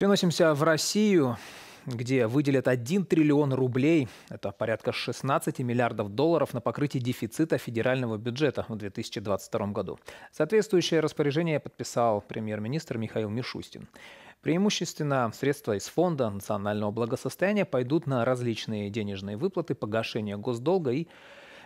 Переносимся в Россию, где выделят 1 триллион рублей, это порядка 16 миллиардов долларов, на покрытие дефицита федерального бюджета в 2022 году. Соответствующее распоряжение подписал премьер-министр Михаил Мишустин. Преимущественно средства из Фонда национального благосостояния пойдут на различные денежные выплаты, погашение госдолга и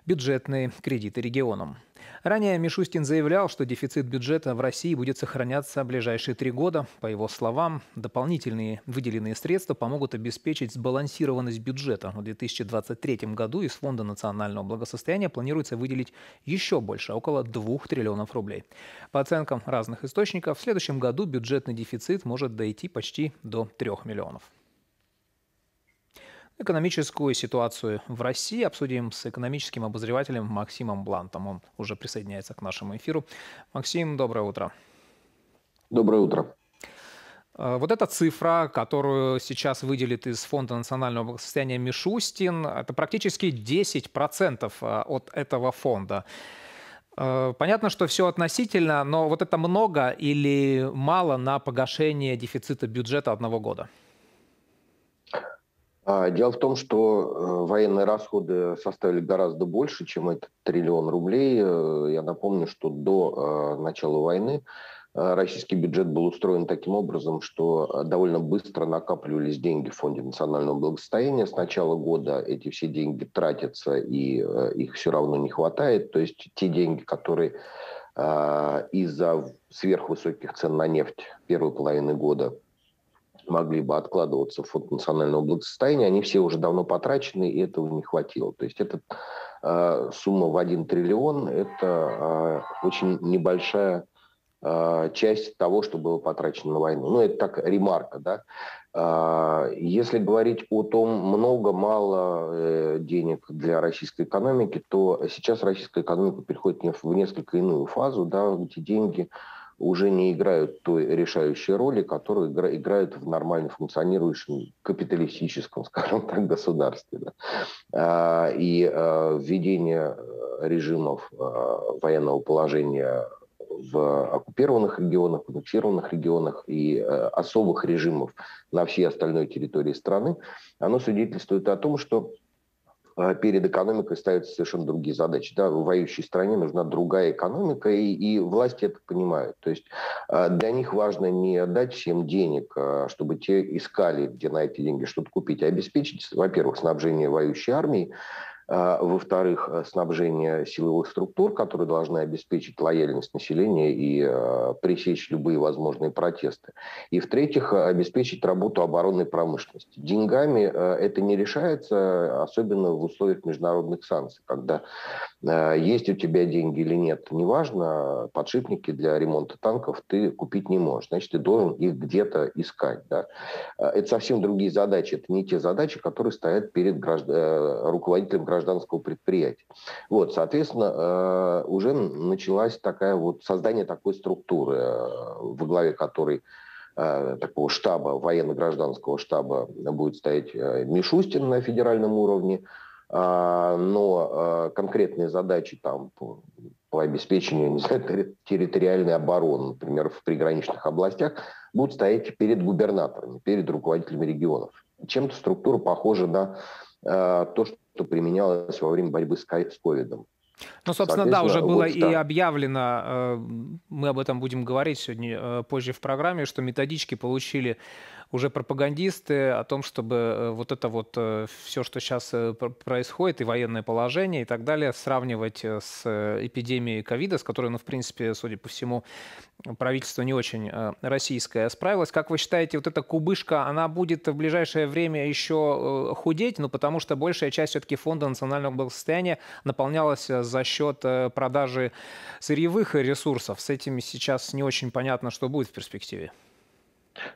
бюджетные кредиты регионам. Ранее Мишустин заявлял, что дефицит бюджета в России будет сохраняться в ближайшие 3 года. По его словам, дополнительные выделенные средства помогут обеспечить сбалансированность бюджета. В 2023 году из Фонда национального благосостояния планируется выделить еще больше, около 2 триллионов рублей. По оценкам разных источников, в следующем году бюджетный дефицит может дойти почти до 3 миллионов. Экономическую ситуацию в России обсудим с экономическим обозревателем Максимом Блантом. Он уже присоединяется к нашему эфиру. Максим, доброе утро. Доброе утро. Вот эта цифра, которую сейчас выделит из Фонда национального благосостояния Мишустин, это практически 10% от этого фонда. Понятно, что все относительно, но вот это много или мало на погашение дефицита бюджета одного года? Дело в том, что военные расходы составили гораздо больше, чем этот триллион рублей. Я напомню, что до начала войны российский бюджет был устроен таким образом, что довольно быстро накапливались деньги в Фонде национального благосостояния. С начала года эти все деньги тратятся, и их все равно не хватает. То есть те деньги, которые из-за сверхвысоких цен на нефть первой половины года могли бы откладываться в Фонд национального благосостояния, они все уже давно потрачены, и этого не хватило. То есть эта сумма в 1 триллион – это очень небольшая часть того, что было потрачено на войну. Ну, это так, ремарка, да. Если говорить о том, много-мало денег для российской экономики, то сейчас российская экономика переходит в несколько иную фазу, да, эти деньги уже не играют той решающей роли, которую играют в нормально функционирующем капиталистическом, скажем так, государстве. Да. И введение режимов военного положения в оккупированных регионах, в аннексированных регионах и особых режимов на всей остальной территории страны, оно свидетельствует о том, что перед экономикой ставятся совершенно другие задачи. Да, в воюющей стране нужна другая экономика, и власти это понимают. То есть для них важно не дать всем денег, чтобы те искали, где на эти деньги что-то купить, а обеспечить, во-первых, снабжение воюющей армии, во-вторых, снабжение силовых структур, которые должны обеспечить лояльность населения и пресечь любые возможные протесты. И, в-третьих, обеспечить работу оборонной промышленности. Деньгами это не решается, особенно в условиях международных санкций, когда есть у тебя деньги или нет, неважно, подшипники для ремонта танков ты купить не можешь. Значит, ты должен их где-то искать. Да? Это совсем другие задачи. Это не те задачи, которые стоят перед руководителем гражданского предприятия. Вот, соответственно, уже началось создание такой структуры, во главе которой такого штаба, военно-гражданского штаба, будет стоять Мишустин на федеральном уровне, но конкретные задачи там по обеспечению, не знаю, территориальной обороны, например, в приграничных областях, будут стоять перед губернаторами, перед руководителями регионов. Чем-то структура похожа на то, что применялось во время борьбы с ковидом. Ну, собственно, да, уже было вот, и объявлено, мы об этом будем говорить сегодня позже в программе, что методички получили уже пропагандисты о том, чтобы все, что сейчас происходит, и военное положение, и так далее, сравнивать с эпидемией ковида, с которой, ну, в принципе, судя по всему, правительство не очень российское справилось. Как вы считаете, вот эта кубышка, она будет в ближайшее время еще худеть? Ну, потому что большая часть все-таки Фонда национального благосостояния наполнялась за счет продажи сырьевых ресурсов. С этим сейчас не очень понятно, что будет в перспективе.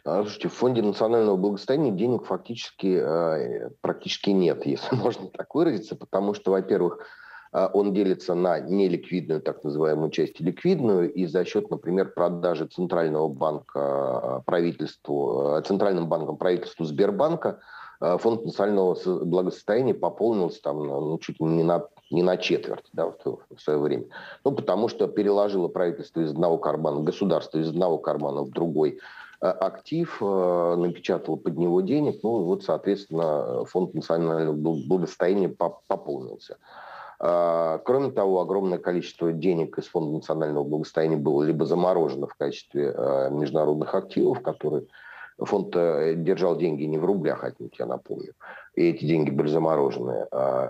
Слушайте, в Фонде национального благосостояния денег фактически практически нет, если можно так выразиться, потому что, во-первых, он делится на неликвидную, так называемую часть, и ликвидную, и за счет, например, продажи Центрального банка правительству, Центральным банком правительству Сбербанка, Фонд национального благосостояния пополнился там, ну, чуть ли не на четверть, да, в свое время. Ну, потому что переложило правительство из одного кармана, государство из одного кармана в другой, актив, напечатала под него денег, ну вот, соответственно, фонд национального благосостояния пополнился. Кроме того, огромное количество денег из фонда национального благосостояния было либо заморожено в качестве международных активов, которые фонд держал деньги не в рублях, отнюдь, я напомню, и эти деньги были заморожены,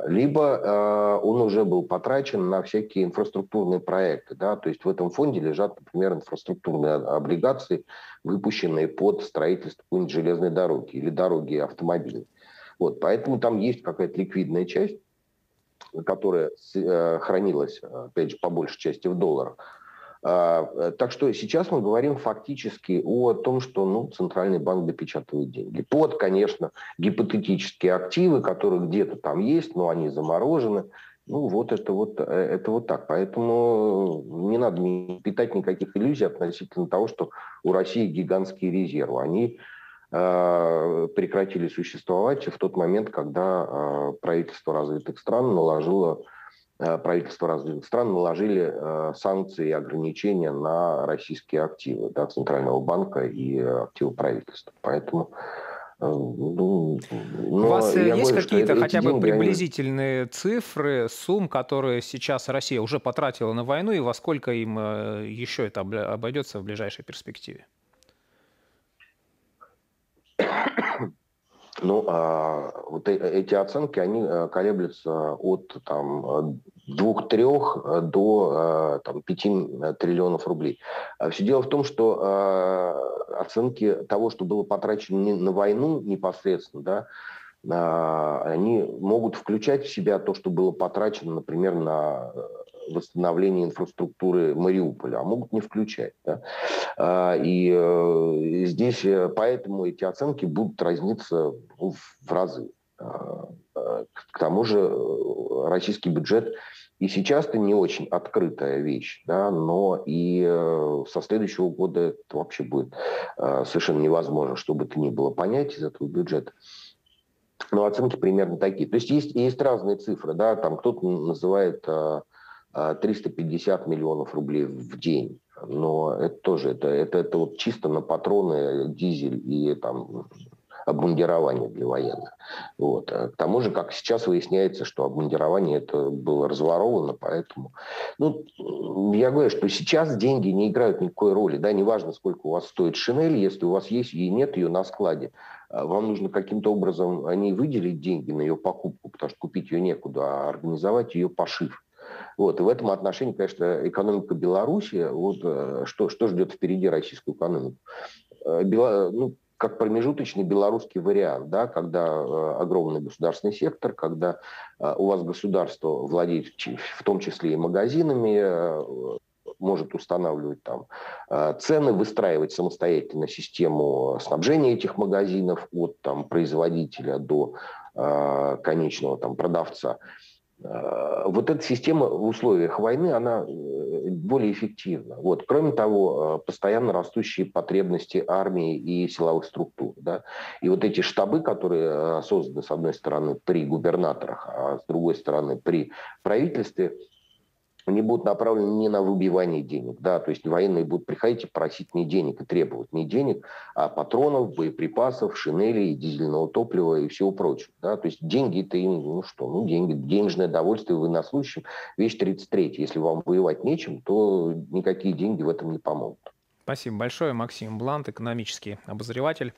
либо он уже был потрачен на всякие инфраструктурные проекты, да, то есть в этом фонде лежат, например, инфраструктурные облигации, выпущенные под строительство какой-нибудь железной дороги или дороги автомобильной. Вот, поэтому там есть какая-то ликвидная часть, которая хранилась, опять же, по большей части в долларах. Так что сейчас мы говорим фактически о том, что, ну, Центральный банк допечатывает деньги. Под, конечно, гипотетические активы, которые где-то там есть, но они заморожены. Ну, вот так. Поэтому не надо питать никаких иллюзий относительно того, что у России гигантские резервы. Они прекратили существовать в тот момент, когда правительство развитых стран наложили санкции и ограничения на российские активы, да, Центрального банка и активы правительства. Поэтому у вас есть какие-то хотя бы приблизительные цифры, сумм, которые сейчас Россия уже потратила на войну, и во сколько им еще это обойдется в ближайшей перспективе? Ну, вот эти оценки, они колеблются от 2-3 до 5 триллионов рублей. Все дело в том, что оценки того, что было потрачено на войну непосредственно, да, они могут включать в себя то, что было потрачено, например, на восстановление инфраструктуры Мариуполя, а могут не включать. Да? И здесь поэтому эти оценки будут разниться в разы. К тому же российский бюджет и сейчас-то не очень открытая вещь, да, но и со следующего года это вообще будет совершенно невозможно, что бы то ни было понять из этого бюджета. Но оценки примерно такие. То есть есть разные цифры, да, там кто-то называет 350 миллионов рублей в день. Но это тоже это вот чисто на патроны, дизель и там обмундирование для военных. Вот. К тому же, как сейчас выясняется, что обмундирование это было разворовано, поэтому... Ну, я говорю, что сейчас деньги не играют никакой роли. Да? Неважно, сколько у вас стоит шинель, если у вас есть и нет ее на складе. Вам нужно каким-то образом выделить деньги на ее покупку, потому что купить ее некуда, а организовать ее пошив. Вот, и в этом отношении, конечно, экономика Беларуси, вот что ждет впереди российскую экономику? Ну, как промежуточный белорусский вариант, да, когда огромный государственный сектор, когда у вас государство владеет в том числе и магазинами, может устанавливать там цены, выстраивать самостоятельно систему снабжения этих магазинов от производителя до конечного продавца. Вот эта система в условиях войны, она более эффективна. Вот. Кроме того, постоянно растущие потребности армии и силовых структур. Да? И вот эти штабы, которые созданы, с одной стороны, при губернаторах, а с другой стороны, при правительстве, они будут направлены не на выбивание денег. Да? То есть военные будут приходить и просить не денег, и требовать не денег, а патронов, боеприпасов, шинелей, дизельного топлива и всего прочего. Да? То есть деньги-то им, ну что, ну деньги, денежное довольствие военнослужащим, вещь 33. Если вам воевать нечем, то никакие деньги в этом не помогут. Спасибо большое. Максим Блант, экономический обозреватель.